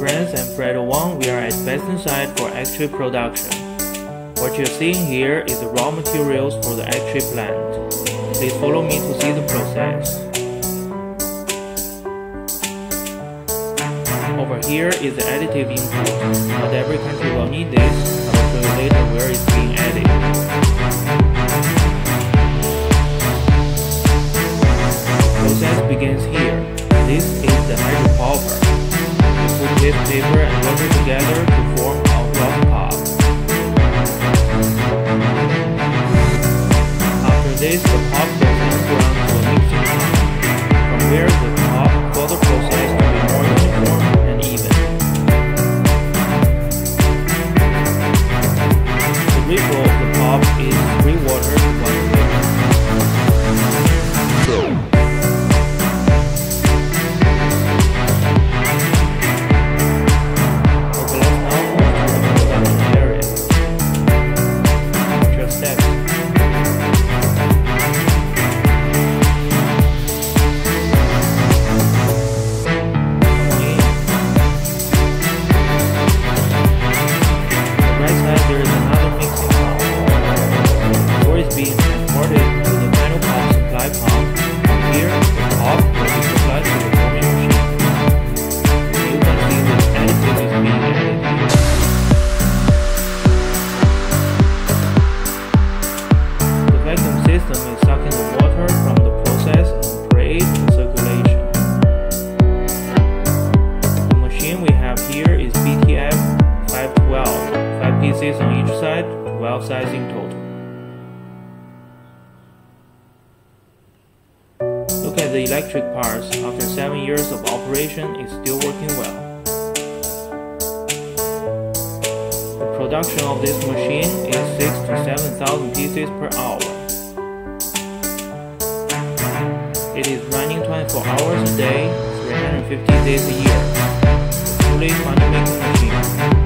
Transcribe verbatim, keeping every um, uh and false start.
friends and Fredo Wang, we are at Beston site for actual production. What you're seeing here is the raw materials for the actual plant. Please follow me to see the process. Over here is the additive input. Not every country will need this, I will show you later where it's being added. The process begins here. This is the hydro-pulper. We put this paper and water together to form a block pop. This the pop goes around to a mixing cup. From here the pop for the process to be more uniform and even. The refill of the pop is three water to one liquid. Okay, let's now move to the production area. Extra steps. On each side, twelve sides in total. Look at the electric parts. After seven years of operation, it's still working well. The production of this machine is six to seven thousand pieces per hour. It is running twenty-four hours a day, three hundred fifty days a year. It's truly a money-making machine.